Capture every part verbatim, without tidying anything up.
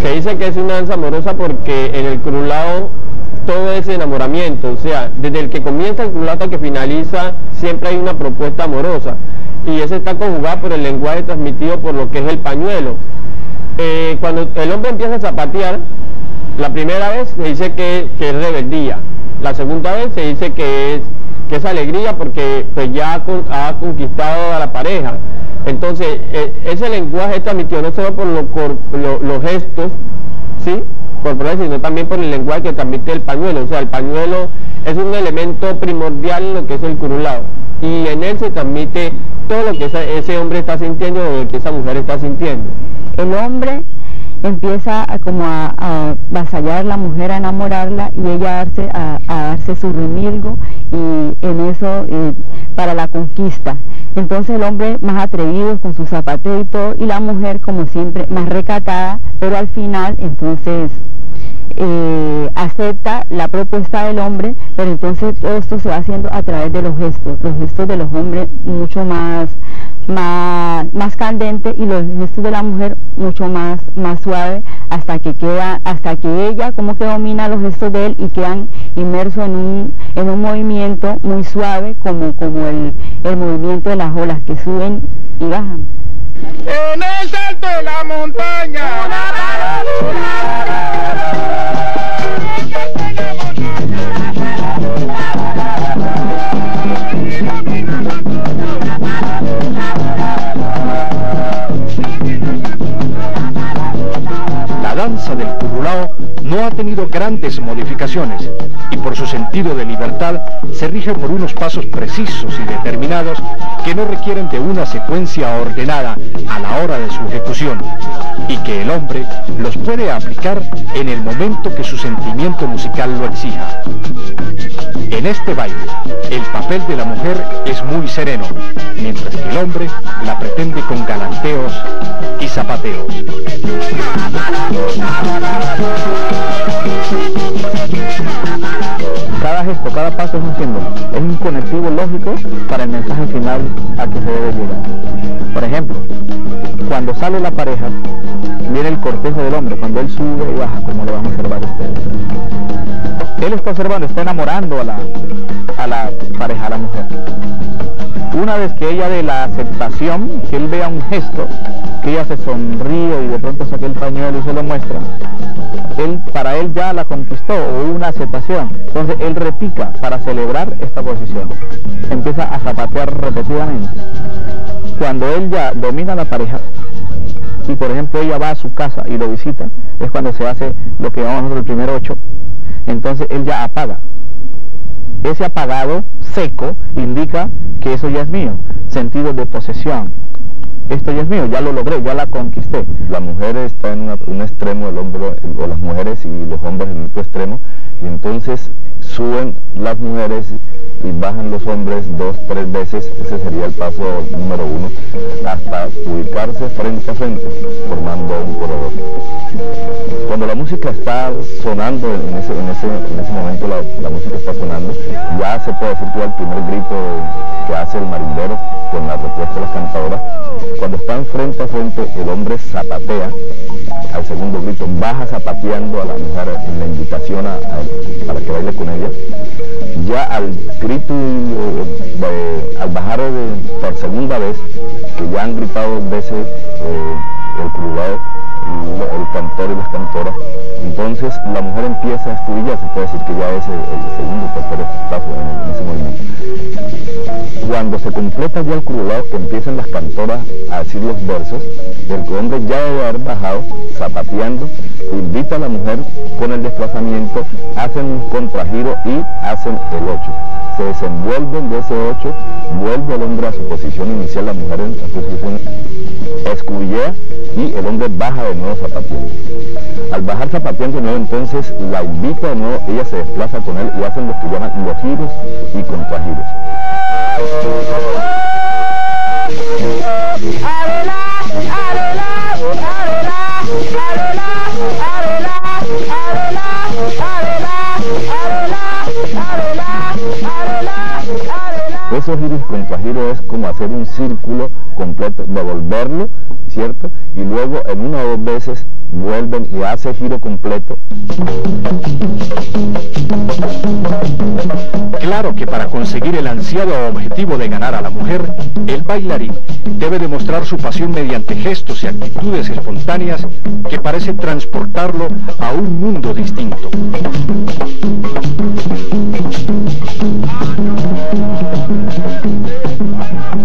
Se dice que es una danza amorosa porque en el currulao todo es enamoramiento, o sea, desde el que comienza el currulao hasta que finaliza siempre hay una propuesta amorosa, y eso está conjugada por el lenguaje transmitido por lo que es el pañuelo. Eh, cuando el hombre empieza a zapatear, la primera vez se dice que, que es rebeldía, la segunda vez se dice que es, que es alegría porque pues ya con, ha conquistado a la pareja. Entonces, eh, ese lenguaje es transmitido no solo por, lo, por lo, los gestos, ¿sí?, corporales, sino también por el lenguaje que transmite el pañuelo. O sea, el pañuelo es un elemento primordial en lo que es el currulao, y en él se transmite todo lo que esa, ese hombre está sintiendo o lo que esa mujer está sintiendo. El hombre empieza a, como a, a vasallar a la mujer, a enamorarla, y ella darse, a, a darse su remilgo, y en eso eh, para la conquista. Entonces el hombre más atrevido con su zapateo y todo, y la mujer como siempre más recatada, pero al final entonces eh, acepta la propuesta del hombre, pero entonces todo esto se va haciendo a través de los gestos, los gestos de los hombres mucho más, más, más candente, y los gestos de la mujer mucho más, más suave, hasta que queda, hasta que ella como que domina los gestos de él y quedan inmersos en un, en un movimiento muy suave, como, como el, el movimiento de las olas que suben y bajan. En el salto de la montaña. La danza del currulao no ha tenido grandes modificaciones y por su sentido de libertad se rige por unos pasos precisos y determinados que no requieren de una secuencia ordenada a la hora de su ejecución y que el hombre los puede aplicar en el momento que su sentimiento musical lo exija. En este baile, el papel de la mujer es muy sereno, mientras que el hombre la pretende con galanteos y zapateos. Cada gesto, cada paso es un símbolo, es un conectivo lógico para el mensaje final al que se debe llegar. Por ejemplo, cuando sale la pareja, viene el cortejo del hombre, cuando él sube y baja, como lo van a observar ustedes. Él está observando, está enamorando a la, a la pareja, a la mujer. Una vez que ella dé la aceptación, que él vea un gesto, que ella se sonríe y de pronto saque el pañuelo y se lo muestra, él, para él ya la conquistó, o una aceptación. Entonces él repica para celebrar esta posición. Empieza a zapatear repetidamente. Cuando él ya domina la pareja, y por ejemplo ella va a su casa y lo visita, es cuando se hace lo que llamamos el primer ocho. Entonces él ya apaga. Ese apagado seco indica que eso ya es mío, sentido de posesión. Esto ya es mío, ya lo logré, ya la conquisté. La mujer está en una, un extremo, el hombre, o las mujeres y los hombres en otro extremo, y entonces suben las mujeres y bajan los hombres dos, tres veces, ese sería el paso número uno, hasta ubicarse frente a frente, formando un corredor. Cuando la música está sonando, en ese, en ese, en ese momento la, la música está sonando, ya se puede efectuar el primer grito que hace el marindero con la respuesta de la cantadora. Cuando están frente a frente, el hombre zapatea al segundo grito, baja zapateando a la mujer en la invitación a, a, para que baile con ella. Ya al grito, eh, al bajar de, por segunda vez, que ya han gritado dos veces eh, el currulao, el, el cantor y las cantoras, entonces la mujer empieza a escudillar, se puede decir que ya es el, el segundo tercer paso en, en ese movimiento. Cuando se completa ya el currulao, que empiezan las cantoras a decir los versos, el hombre ya debe haber bajado, zapateando, invita a la mujer con el desplazamiento, hacen un contragiro y hacen el ocho. Se desenvuelven de ese ocho, vuelve el hombre a su posición inicial, la mujer en su posición escudillea y el hombre baja de nuevo zapateando. Al bajar zapateando de nuevo, entonces la invita de nuevo, ella se desplaza con él y hacen lo que llaman los giros y contragiros. Esos giros y contragiros es como hacer un círculo completo, devolverlo, ¿cierto? Y luego en una o dos veces vuelven y hace giro completo. Claro que para conseguir el ansiado objetivo de ganar a la mujer, el bailarín debe demostrar su pasión mediante gestos y actitudes espontáneas que parecen transportarlo a un mundo distinto.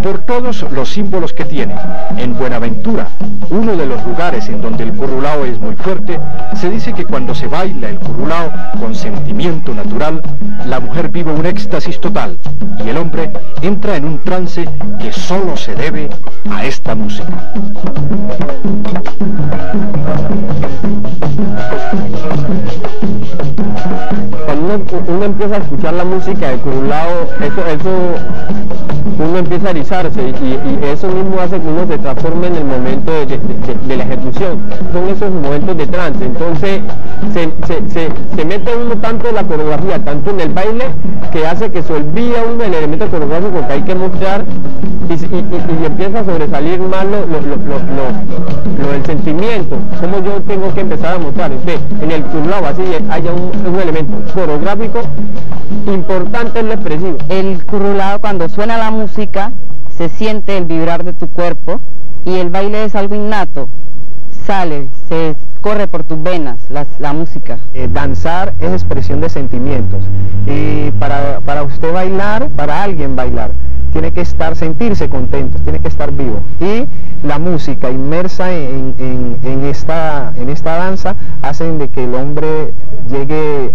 Por todos los símbolos que tiene, en Buenaventura, uno de los lugares en donde el currulao es muy fuerte, se dice que cuando se baila el currulao con sentimiento natural, la mujer vive un éxtasis total y el hombre entra en un trance que solo se debe a esta música. Cuando uno empieza a escuchar la música del currulao, eso... eso... uno empieza a erizarse y, y eso mismo hace que uno se transforme en el momento de, de, de, de la ejecución. Son esos momentos de trance, entonces se, se, se, se mete uno tanto en la coreografía, tanto en el baile, que hace que se olvida uno el elemento coreográfico que hay que mostrar y, y, y, y empieza a sobresalir más lo, lo, lo, lo, lo, lo el sentimiento, como yo tengo que empezar a mostrar. Entonces, en el currulao así hay un, un elemento coreográfico importante en lo expresivo. El currulao, cuando suena la música, música, se siente el vibrar de tu cuerpo y el baile es algo innato, sale, se corre por tus venas la, la música. Eh, danzar es expresión de sentimientos y para, para usted bailar, para alguien bailar, tiene que estar, sentirse contento, tiene que estar vivo. Y la música inmersa en, en, en, esta, en esta danza hacen de que el hombre llegue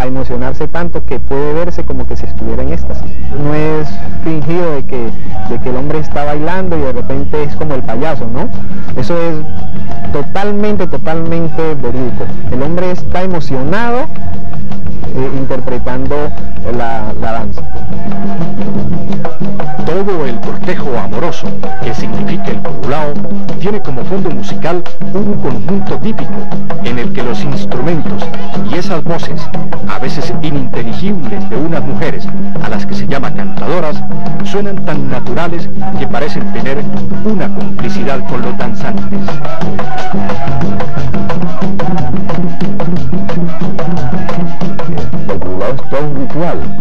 a emocionarse tanto que puede verse como que se estuviera en éxtasis. No es fingido de que, de que el hombre está bailando y de repente es como el payaso, ¿no? Eso es totalmente, totalmente verídico. El hombre está emocionado eh, interpretando la, la danza. Todo el cortejo amoroso que significa el currulao tiene como fondo musical un conjunto típico en el que los instrumentos y esas voces, a veces ininteligibles de unas mujeres a las que se llama cantadoras, suenan tan naturales que parecen tener una complicidad con los danzantes. El currulao es todo un ritual.